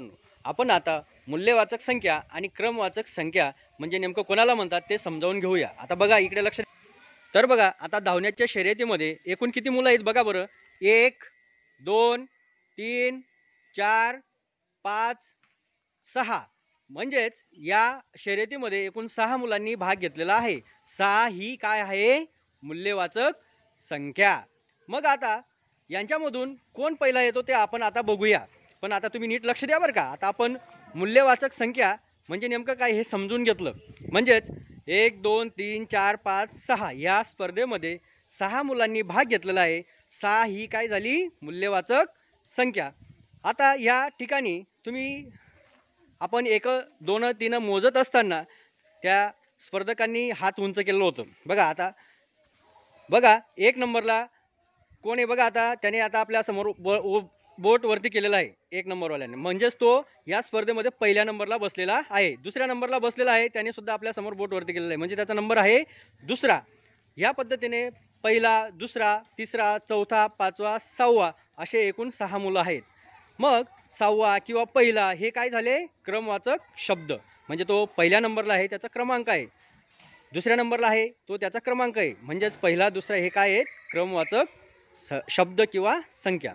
मित्रांनो, आपण आता मूल्यवाचक संख्या आणि क्रमवाचक संख्या म्हणजे नेमकं कोणाला म्हणतात ते समजावून घेऊया। आता बघा इकडे लक्ष, तर बघा आता धावण्याच्या शर्यतीमध्ये एकूण किती मुलं आहेत बघा बरं, 1 2 3 4 5 6 म्हणजेच या शर्यतीमध्ये एकूण 6 मुलांनी भाग घेतलेला आहे। 6 ही काय आहे, मूल्यवाचक संख्या। मग आता यांच्यामधून कोण पहिला येतो ते आपण आता बघूया, पण आता तुम्ही नीट लक्ष द्या बरं का। आता आपण मूल्यवाचक संख्या म्हणजे नेमकं काय हे समजून घेतलं, म्हणजेच 1 2 3 4 5 6 या स्पर्धेमध्ये 6 मुलांनी भाग घेतलेला आहे। 6 ही काय झाली, मूल्यवाचक संख्या। आता या ठिकाणी तुम्ही आपण 1 2 3 मोजत असताना त्या स्पर्धकांनी हात उंच केलं होतं बघा। आता बघा 1 नंबरला कोण आहे बघा, आता त्याने आता आपल्या समोर बोट वरती केलेला आहे 1 नंबरवाल्याने, म्हणजेच तो या स्पर्धेमध्ये पहिल्या नंबरला बसलेला आहे। दुसऱ्या नंबरला बसलेला आहे त्याने सुद्धा आपल्या समोर बोट वरती केलेला आहे, म्हणजे त्याचा नंबर आहे दुसरा। या पद्धतीने पहिला, दुसरा, तिसरा, चौथा, पाचवा, सहावा असे एकूण 6 मुलं आहेत। मग सहावा किंवा पहिला हे काय झाले, क्रमवाचक शब्द, म्हणजे तो पहिल्या नंबरला आहे त्याचा क्रमांक आहे, दुसऱ्या नंबरला आहे तो त्याचा क्रमांक आहे, म्हणजेच पहिला दुसरा हे काय आहेत, क्रमवाचक शब्द किंवा संख्या।